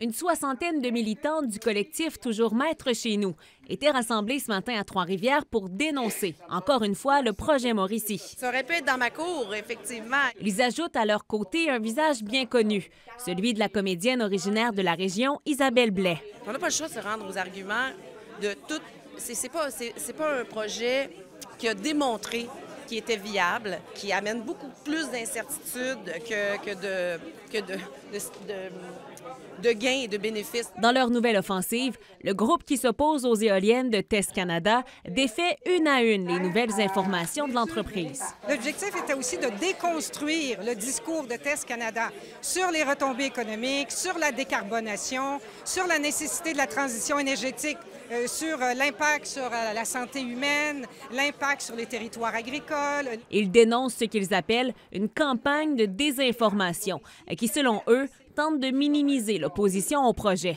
une soixantaine de militantes du collectif Toujours Maître chez nous étaient rassemblées ce matin à Trois-Rivières pour dénoncer, encore une fois, le projet Mauricie. Ça aurait pu être dans ma cour, effectivement. Ils ajoutent à leur côté un visage bien connu, celui de la comédienne originaire de la région, Isabelle Blais. On n'a pas le choix de se rendre aux arguments de tout. C'est pas un projet qui a démontré qui était viable, qui amène beaucoup plus d'incertitudes que de gains et de bénéfices. Dans leur nouvelle offensive, le groupe qui s'oppose aux éoliennes de TES Canada défait une à une les nouvelles informations de l'entreprise. L'objectif était aussi de déconstruire le discours de TES Canada sur les retombées économiques, sur la décarbonation, sur la nécessité de la transition énergétique, sur l'impact sur la santé humaine, l'impact sur les territoires agricoles. Ils dénoncent ce qu'ils appellent une campagne de désinformation qui, selon eux, tente de minimiser l'opposition au projet.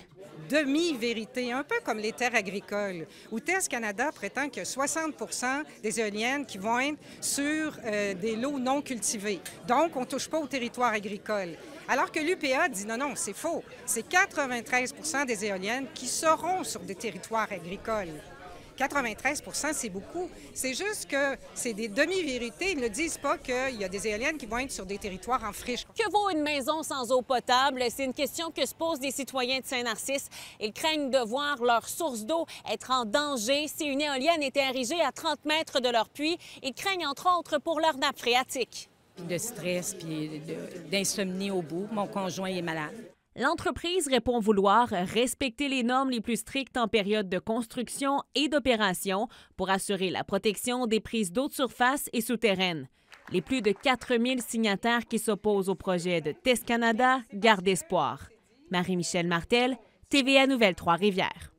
Demi-vérité, un peu comme les terres agricoles, où TES Canada prétend que 60% des éoliennes qui vont être sur des lots non cultivés. Donc, on ne touche pas au territoire agricole. Alors que l'UPA dit non, non, c'est faux. C'est 93% des éoliennes qui seront sur des territoires agricoles. 93%, c'est beaucoup. C'est juste que c'est des demi-vérités. Ils ne disent pas qu'il y a des éoliennes qui vont être sur des territoires en friche. Que vaut une maison sans eau potable? C'est une question que se posent des citoyens de Saint-Narcisse. Ils craignent de voir leur source d'eau être en danger si une éolienne était érigée à 30 mètres de leur puits. Ils craignent, entre autres, pour leur nappe phréatique. Puis de stress, puis d'insomnie au bout. Mon conjoint est malade. L'entreprise répond vouloir respecter les normes les plus strictes en période de construction et d'opération pour assurer la protection des prises d'eau de surface et souterraines. Les plus de 4000 signataires qui s'opposent au projet de TES Canada gardent espoir. Marie-Michelle Martel, TVA Nouvelles Trois-Rivières.